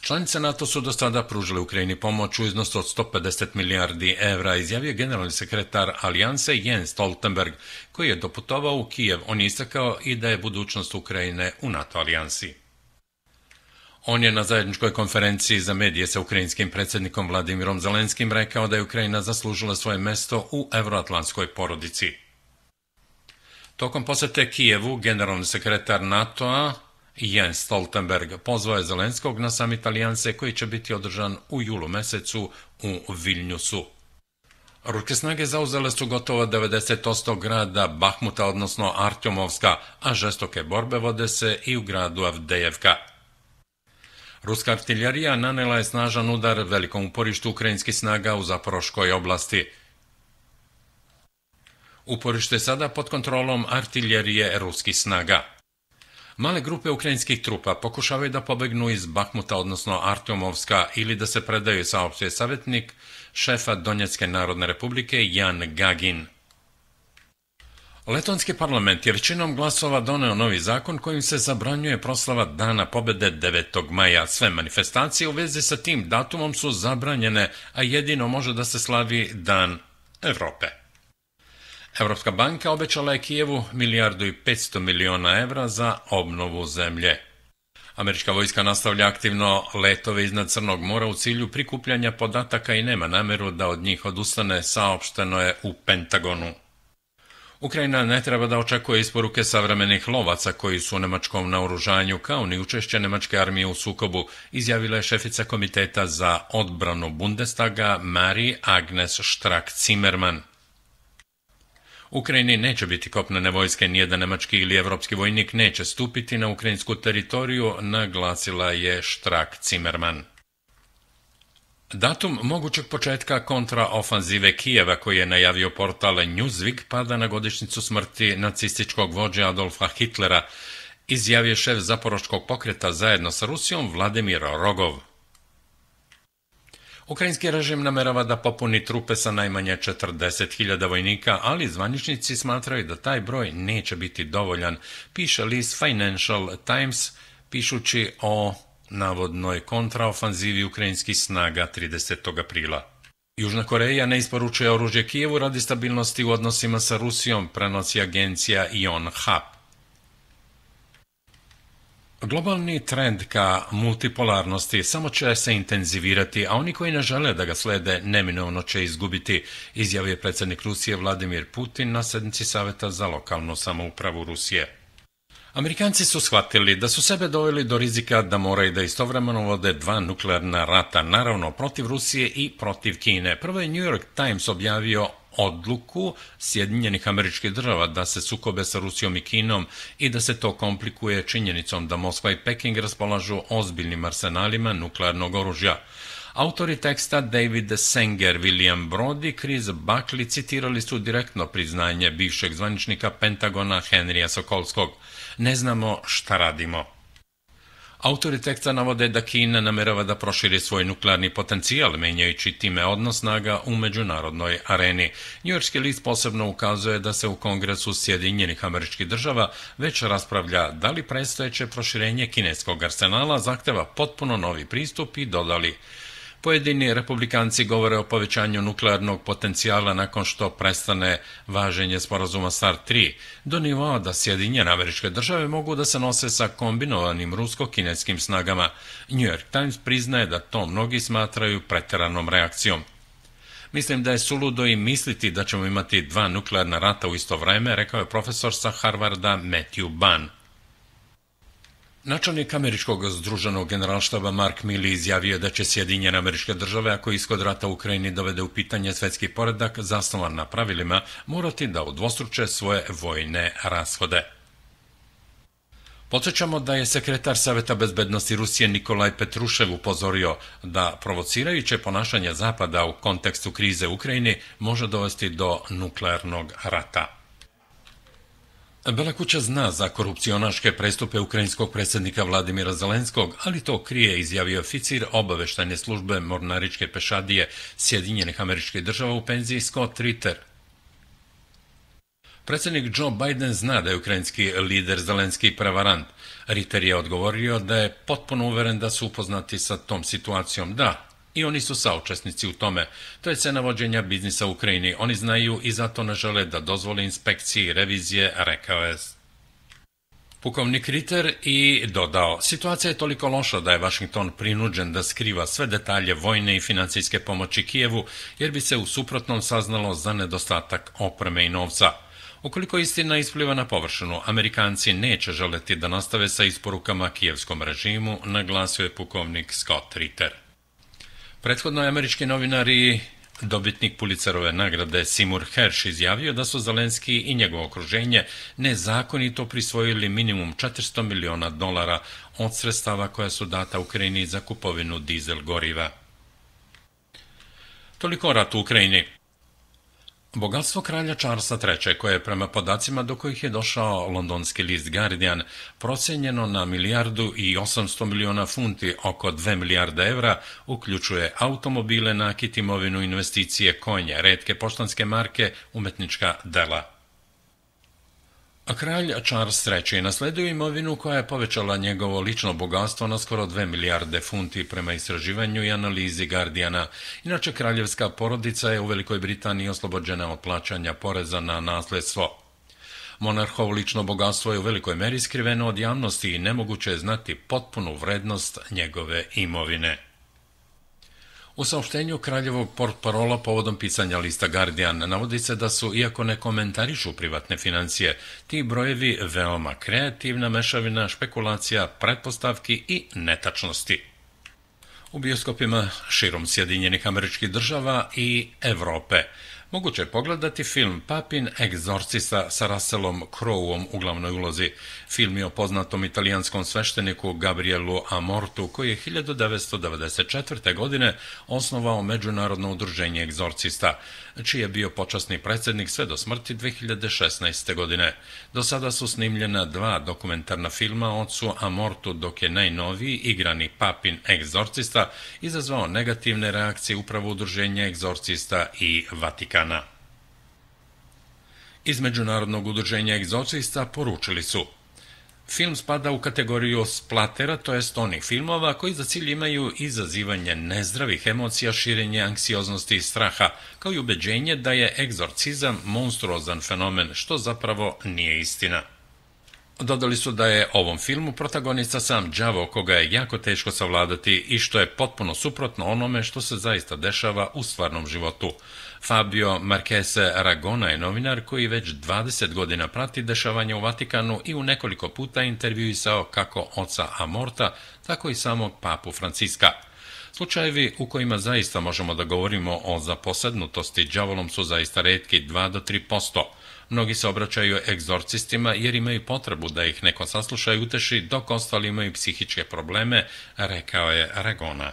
Članice NATO su do sada pružile Ukrajini pomoć u iznosu od sto pedeset milijardi evra, izjavio generalni sekretar Alijanse Jens Stoltenberg, koji je doputovao u Kijev. On je istakao i da je budućnost Ukrajine u NATO alijansi. On je na zajedničkoj konferenciji za medije sa ukrajinskim predsjednikom Vladimirom Zelenskim rekao da je Ukrajina zaslužila svoje mesto u evroatlantskoj porodici. Tokom posete Kijevu, generalni sekretar NATO-a Jens Stoltenberg pozvao je Zelenskog na samit alijanse koji će biti održan u julu mjesecu u Vilniusu. Ruske snage zauzele su gotovo devedeset posto grada Bahmuta, odnosno Artyomovska, a žestoke borbe vode se i u gradu Avdejevka. Ruska artiljerija nanela je snažan udar velikom uporištu ukrajinskih snaga u Zaporoškoj oblasti. Uporište je sada pod kontrolom artiljerije ruskih snaga. Male grupe ukrajinskih trupa pokušavaju da pobegnu iz Bahmuta, odnosno Artyomovska, ili da se predaju, saopštio savjetnik šefa Donjetske narodne republike Jan Gagin. Letonski parlament je većinom glasova doneo novi zakon kojim se zabranjuje proslava Dana pobjede devetog maja. Sve manifestacije u vezi sa tim datumom su zabranjene, a jedino može da se slavi Dan Evrope. Evropska banka obećala je Kijevu milijardu i petsto miliona evra za obnovu zemlje. Američka vojska nastavlja aktivno letove iznad Crnog mora u cilju prikupljanja podataka i nema namjeru da od njih odustane, saopšteno je u Pentagonu. Ukrajina ne treba da očekuje isporuke savremenih lovaca koji su u nemačkom naoružanju, kao ni učešće nemačke armije u sukobu, izjavila je šefica komiteta za odbranu Bundestaga Marie-Agnes Strack-Zimmermann. Ukrajini neće biti kopnene vojske, nijedan nemački ili evropski vojnik neće stupiti na ukrajinsku teritoriju, naglasila je Strack-Zimmermann. Datum mogućeg početka kontraofanzive Kijeva, koji je najavio portal Newsweek, pada na godišnjicu smrti nacističkog vođe Adolfa Hitlera, izjavio je šef Zaporoškog pokreta zajedno sa Rusijom Vladimir Rogov. Ukrajinski režim namerava da popuni trupe sa najmanje četrdeset hiljada vojnika, ali zvaničnici smatraju da taj broj neće biti dovoljan, piše list Financial Times, pišući o navodnoj kontraofanzivi ukrajinskih snaga tridesetog aprila. Južna Koreja ne isporučuje oružje Kijevu radi stabilnosti u odnosima sa Rusijom, prenosi agencija Yonhap. Globalni trend ka multipolarnosti samo će se intenzivirati, a oni koji ne žele da ga slede neminovno će izgubiti, izjavio je predsjednik Rusije Vladimir Putin na sjednici Saveta za lokalnu samoupravu Rusije. Amerikanci su shvatili da su sebe doveli do rizika da moraju da istovremeno vode dva nuklearna rata, naravno protiv Rusije i protiv Kine. Prvo je New York Times objavio odluku Sjedinjenih Američkih Država da se sukobe sa Rusijom i Kinom i da se to komplikuje činjenicom da Moskva i Peking raspolažu ozbiljnim arsenalima nuklearnog oružja. Autori teksta David Sanger, William Brody, Chris Buckley citirali su direktno priznanje bivšeg zvaničnika Pentagona Henrya Sokolskog: ne znamo šta radimo. Autori teksta navode da Kina namerava da proširi svoj nuklearni potencijal, menjajući time odnos snaga u međunarodnoj areni. Njujorški list posebno ukazuje da se u Kongresu Sjedinjenih Američkih Država već raspravlja da li predstojeće proširenje kineskog arsenala zahteva potpuno novi pristup i dodali: pojedini republikanci govore o povećanju nuklearnog potencijala nakon što prestane važenje sporazuma START tri, do nivoa da Sjedinjene Američke Države mogu da se nose sa kombinovanim rusko-kineskim snagama. New York Times priznaje da to mnogi smatraju preteranom reakcijom. Mislim da je suludo i misliti da ćemo imati dva nuklearna rata u isto vreme, rekao je profesor sa Harvarda Matthew Ban. Načelnik Američkog združenog generalštaba Mark Milley izjavio da će Sjedinjene Američke Države, ako ishod rata u Ukrajini dovede u pitanje svetski poredak zasnovan na pravilima, morati da udvostruče svoje vojne rashode. Podsećamo da je sekretar Saveta bezbednosti Rusije Nikolaj Petrušev upozorio da provocirajuće ponašanje Zapada u kontekstu krize u Ukrajini može dovesti do nuklearnog rata. Bela kuća zna za korupcionaške prestupe ukrajinskog predsjednika Vladimira Zelenskog, ali to krije, izjavio oficir obaveštajne službe mornaričke pešadije Sjedinjenih Američkih Država u penziji Scott Ritter. Predsjednik Joe Biden zna da je ukrajinski lider Zelenski prevarant. Ritter je odgovorio da je potpuno uveren da su upoznati sa tom situacijom. Da, i oni su saučesnici u tome. To je cena vođenja biznisa u Ukrajini. Oni znaju i zato ne žele da dozvole inspekcije i revizije, rekao je pukovnik Ritter i dodao: situacija je toliko loša da je Vašington prinuđen da skriva sve detalje vojne i financijske pomoći Kijevu, jer bi se u suprotnom saznalo za nedostatak opreme i novca. Ukoliko istina ispliva na površinu, Amerikanci neće želeti da nastave sa isporukama kijevskom režimu, naglasio je pukovnik Scott Ritter. Prethodno je američki novinar i dobitnik Pulitzerove nagrade Seymour Hersh izjavio da su Zelenski i njegovo okruženje nezakonito prisvojili minimum četiristo miliona dolara od sredstava koja su data Ukrajini za kupovinu dizel goriva. Toliko o ratu u Ukrajini. Bogatstvo kralja Charlesa trećeg, koje je prema podacima do kojih je došao londonski list Guardian, procijenjeno na milijardu i osamsto miliona funti, oko dve milijarde evra, uključuje automobile, nakit, imovinu, investicije, konje, retke poštanske marke, umetnička dela. Kralj Charles treći nasledio imovinu koja je povećala njegovo lično bogatstvo na skoro dve milijarde funti prema istraživanju i analizi Guardiana. Inače, kraljevska porodica je u Velikoj Britaniji oslobođena od plaćanja poreza na nasledstvo. Monarhovo lično bogatstvo je u velikoj meri skriveno od javnosti i nemoguće je znati potpunu vrednost njegove imovine. U saopštenju kraljevog portparola povodom pisanja lista Guardian navodi se da su, iako ne komentarišu privatne financije, ti brojevi veoma kreativna mešavina špekulacija, pretpostavki i netačnosti. U bioskopima širom Sjedinjenih Američkih Država i Evrope moguće je pogledati film Papin egzorcista sa Russellom Crowe-om u glavnoj ulozi. Film je o poznatom italijanskom svešteniku Gabrielu Amortu, koji je hiljadu devetsto devedeset četvrte. godine osnovao Međunarodno udruženje egzorcista, čiji je bio počasni predsjednik sve do smrti dve hiljade šesnaeste. godine. Do sada su snimljena dva dokumentarna filma o ocu Amortu, dok je najnoviji, igrani Papin egzorcista, izazvao negativne reakcije upravo udruženja egzorcista i Vatikana. Iz Međunarodnog udruženja egzorcista poručili su: film spada u kategoriju splatera, to jest onih filmova koji za cilj imaju izazivanje nezdravih emocija, širenje anksioznosti i straha, kao i ubeđenje da je egzorcizam monstruozan fenomen, što zapravo nije istina. Dodali su da je ovom filmu protagonista sam đavo, koga je jako teško savladati i što je potpuno suprotno onome što se zaista dešava u stvarnom životu. Fabio Marchese Ragona je novinar koji već dvadeset godina prati dešavanja u Vatikanu i u nekoliko puta intervjuisao kako oca Amorta, tako i samog papu Franciska. Slučajevi u kojima zaista možemo da govorimo o zaposednutosti đavolom su zaista retki, dva do tri posto. Mnogi se obraćaju egzorcistima jer imaju potrebu da ih neko sasluša i uteši, dok ostali imaju psihičke probleme, rekao je Ragona.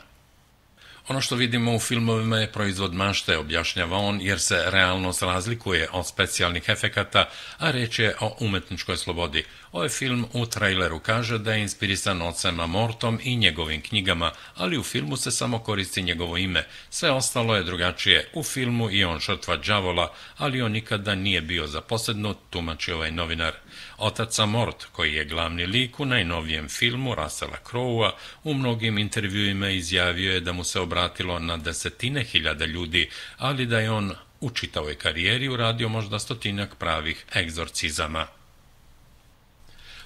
Ono što vidimo u filmovima je proizvod mašte, objašnjava on, jer se realnost razlikuje od specijalnih efekata, a reč je o umetničkoj slobodi. Ovaj film u traileru kaže da je inspirisan ocem Amorthom i njegovim knjigama, ali u filmu se samo koristi njegovo ime. Sve ostalo je drugačije. U filmu i on žrtva đavola, ali on nikada nije bio zaposjednut, tumači ovaj novinar. Otac Amorth, koji je glavni lik u najnovijem filmu Russella Crowe-a, u mnogim intervjuima izjavio je da mu se obratilo na desetine hiljada ljudi, ali da je on u čitavoj karijeri uradio možda stotinak pravih egzorcizama.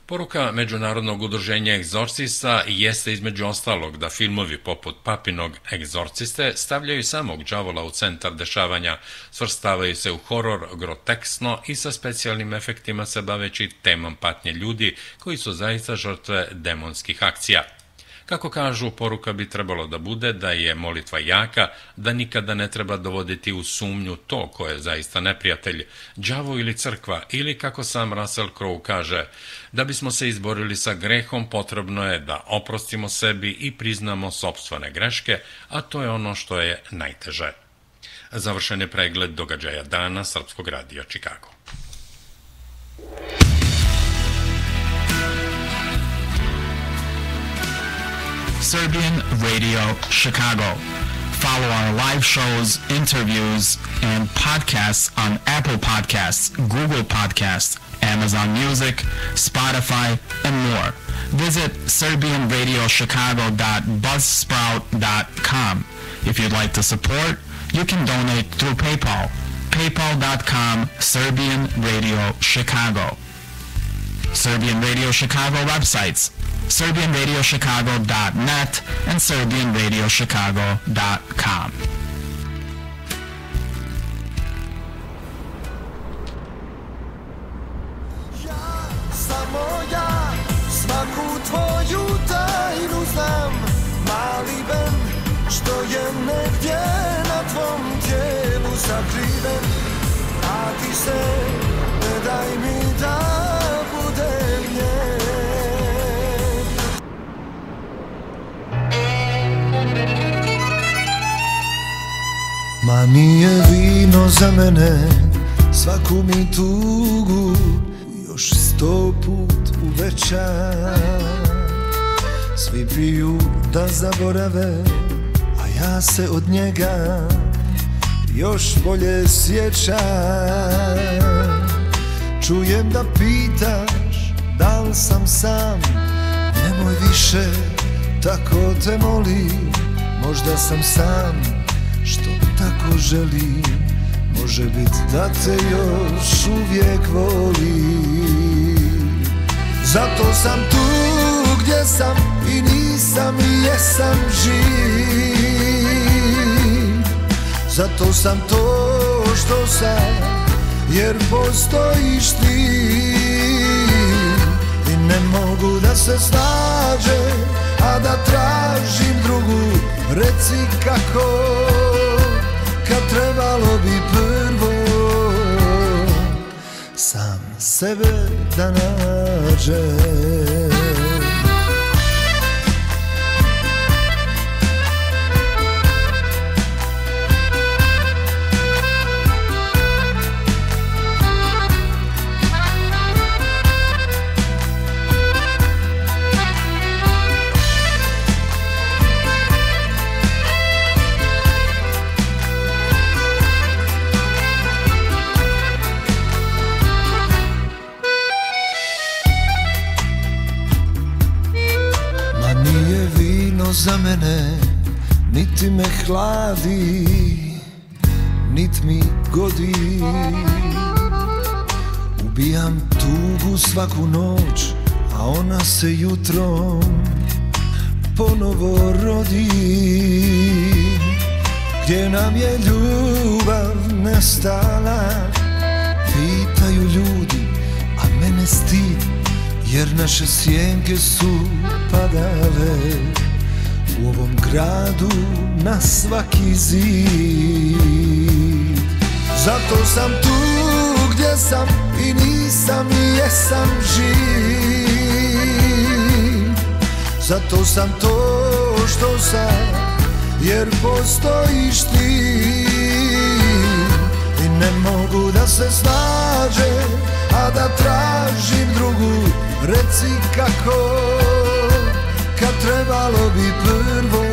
Poruka Međunarodnog udruženja egzorcista jeste između ostalog da filmovi poput Papinog egzorciste stavljaju samog đavola u centar dešavanja, svrstavaju se u horor groteksno i sa specijalnim efektima se baveći temom patnje ljudi koji su zaista žrtve demonskih akcija. Kako kažu, poruka bi trebalo da bude da je molitva jaka, da nikada ne treba dovoditi u sumnju to ko je zaista neprijatelj, đavo ili crkva, ili kako sam Russell Crowe kaže, da bismo se izborili sa grehom potrebno je da oprostimo sebi i priznamo sopstvene greške, a to je ono što je najteže. Završen je pregled događaja dana Srpskog radija Čikago. Serbian Radio Chicago. Follow our live shows, interviews, and podcasts on Apple Podcasts, Google Podcasts, Amazon Music, Spotify, and more. Visit serbian radio chicago dot buzzsprout dot com. If you'd like to support, you can donate through PayPal, paypal dot com, Serbian Radio Chicago. Serbian Radio Chicago websites, serbian radio chicago dot net and serbian radio chicago dot com. Ja, samo ja, svaku tvoju tajnu znam, mali ben, što je negdje na tvom tijelu zakriven, a ti se ne daj mi da budem nje. Ma nije vino za mene, svaku mi tugu još sto put uveća. Svi piju da zaborave, a ja se od njega još bolje sjećam. Čujem da pitaš da li sam sam, nemoj više, tako te molim. Možda sam sam, što tako želim, može bit da te još uvijek volim. Zato sam tu gdje sam i nisam i jesam živ. Zato sam to što sam, jer postojiš ti. I ne mogu da se snađem, a da tražim drugu, reci kako, kad trebalo bi prvo sam sebe da nađem. Za mene, niti me hladi, nit mi godi. Ubijam tugu svaku noć, a ona se jutrom ponovo rodi. Gdje nam je ljubav nestala, pitaju ljudi, a mene stid, jer naše sjenke su padale u ovom gradu na svaki zid. Zato sam tu gdje sam i nisam i jesam živ. Zato sam to što sam, jer postojiš ti. I ne mogu da se snađem, a da tražim drugu, Reci kako, kad trebalo bi prvo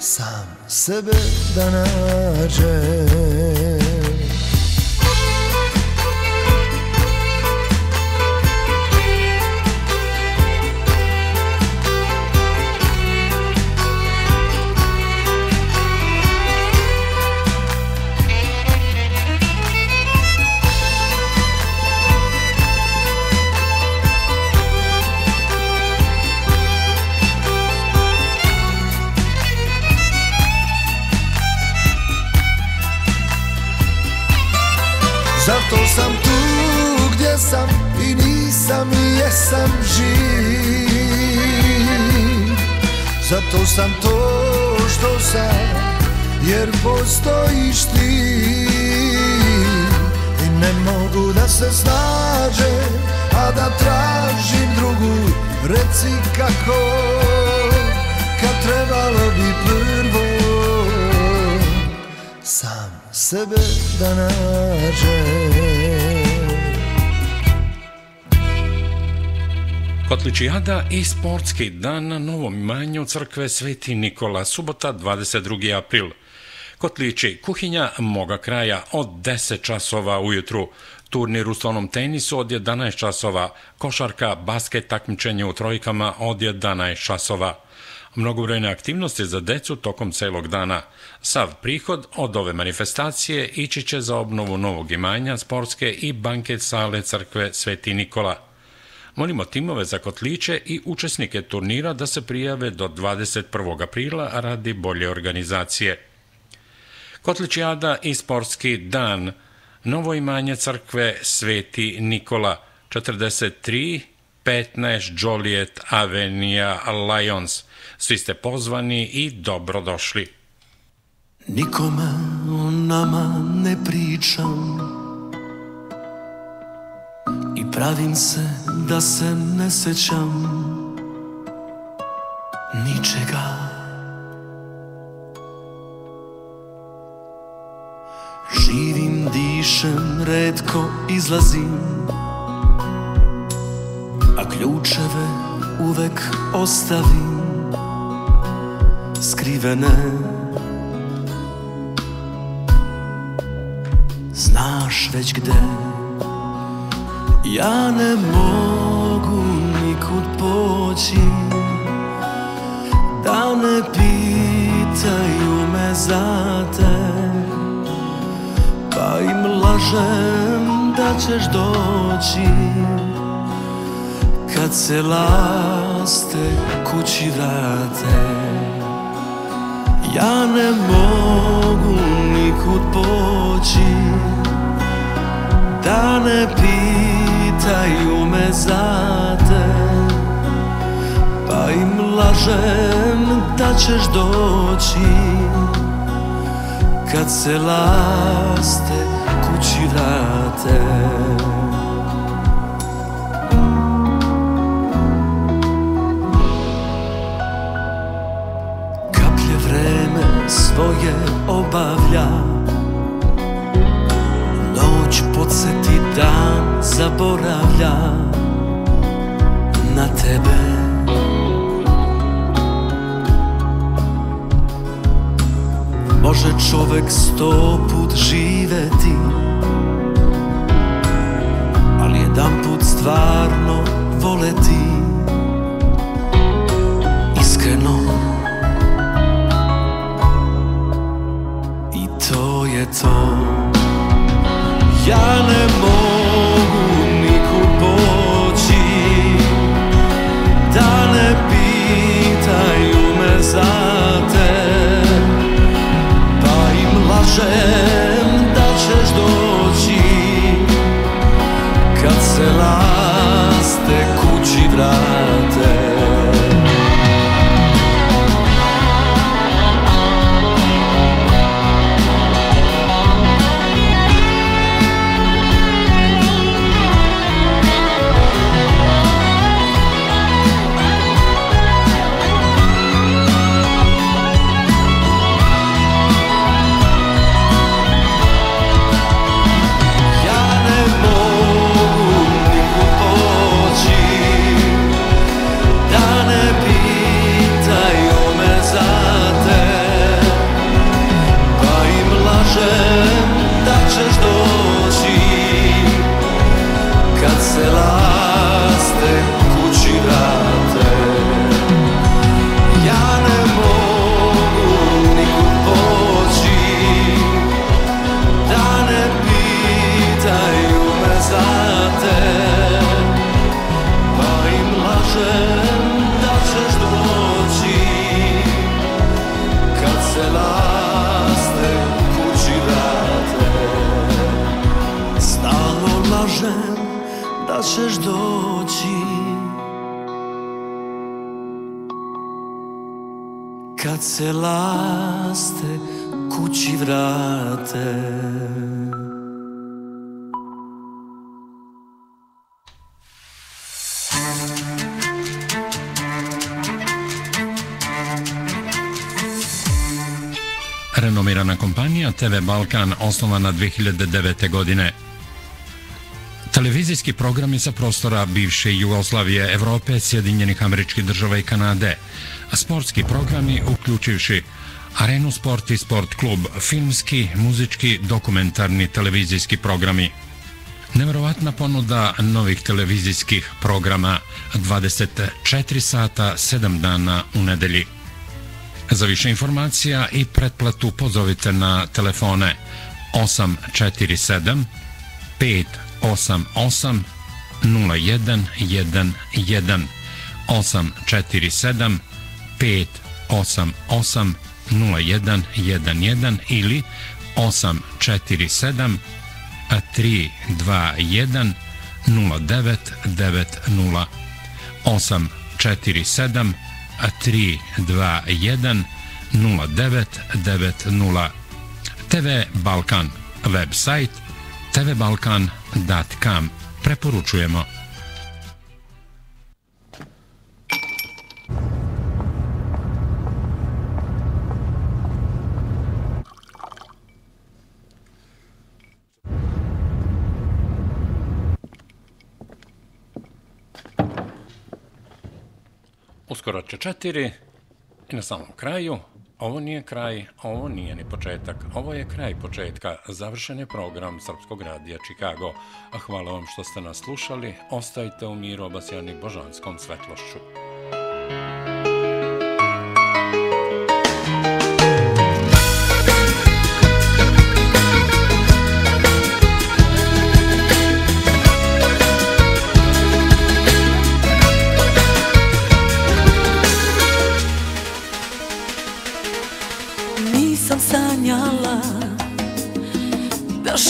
sam sebe da nađem. Zato sam tu gdje sam i nisam i jesam živ. Zato sam to što sam jer postojiš ti. I ne mogu da se snađem, a da tražim drugu. Reci kako, kad trebalo bi prvo sam sebe da nađem. Kotličijada i sportski dan na Novom imanju crkve Sveti Nikola, subota dvadeset drugi april. Kotlići, kuhinja moga kraja od deset časova ujutru. Turnir u stolnom tenisu od jedanaest časova. Košarka, basket, takmičenje u trojkama od jedanaest časova. Mnogobrojne aktivnosti za decu tokom celog dana. Sav prihod od ove manifestacije ići će za obnovu novog imanja, sportske i banket sale crkve Sveti Nikola. Molimo timove za kotliće i učesnike turnira da se prijave do dvadeset prvog aprila radi bolje organizacije. Kotličijada i sportski dan. Novo imanje crkve Sveti Nikola, četrdeset tri petnaest Joliet Avenija, Lions. Svi ste pozvani i dobrodošli. Nikome o nama ne pričam i pravim se da se ne sećam ničega. Živim, dišem, redko izlazim, a ključeve uvek ostavim skrivene. Znaš već gde, ja ne mogu nikud poći, da ne pitaju me za te, pa im lažem da ćeš doći. Kad se laste kući vrate, ja ne mogu nikud poći, da ne pitaju me za te, pa im lažem da ćeš doći. Kad se laste kući vrate, svoje obavlja, noć podsjeti, dan zaboravlja na tebe. Može čovek sto put živeti, ali jedan put stvarno voleti iskreno. To. Ja ne mogu nikud poći, da ne pitaju me za te, pa im lažem da ćeš doći. Kad se laste kući vrate, se laste, kući vrate. Ja ne mogu nikud poći, da ne pitaju me za te. Pa im lažem da ćeš doći, kad se laste, kući vrate. Stalno lažem da ćeš doći, kad se laste kući vrate. Renomirana kompanija te ve Balkan osnovana dve hiljade devete. godine. Televizijski programi sa prostora bivše Jugoslavije, Evrope, Sjedinjenih Američkih Država i Kanade. Sportski programi uključivši Arenu Sport i Sport klub, filmski, muzički, dokumentarni televizijski programi. Neverovatna ponuda novih televizijskih programa dvadeset četiri sata sedam dana u nedelji. Za više informacija i pretplatu pozovite na telefone osam četiri sedam pet osam osam nula jedan jedan jedan, osam četiri sedam pet osam osam nula jedan jedan jedan ili osam četiri sedam tri dva jedan nula devet devet nula, osam četiri sedam tri dva jedan nula devet devet nula. te ve Balkan, website te ve balkan tačka com. Preporučujemo. Uskoro će četiri i na samom kraju. Ovo nije kraj, ovo nije ni početak, ovo je kraj početka. Završen je program Srpskog radija Chicago. Hvala vam što ste nas slušali. Ostajte u miru obasjani božanskom svetlošću.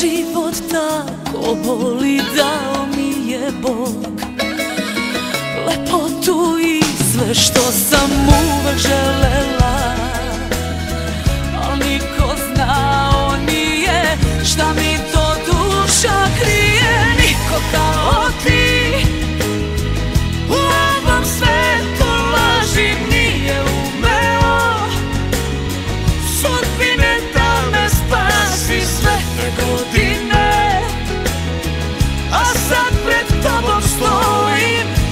Život tako boli, dao mi je Bog lepotu i sve što sam uvek želela, al niko znao nije šta mi to duša krije. Niko kao ti u ovom svetu laži nije umeo, sudbine da me spasi sve te godine.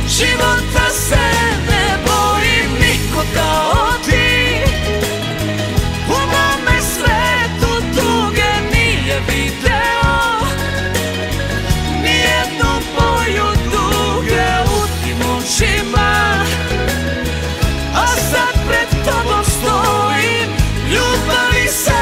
Života se ne bojim, niko kao ti u mome svetu tuge nije video, nijednu boju duge u tim očima, a sad pred tobom stojim, ljubavi se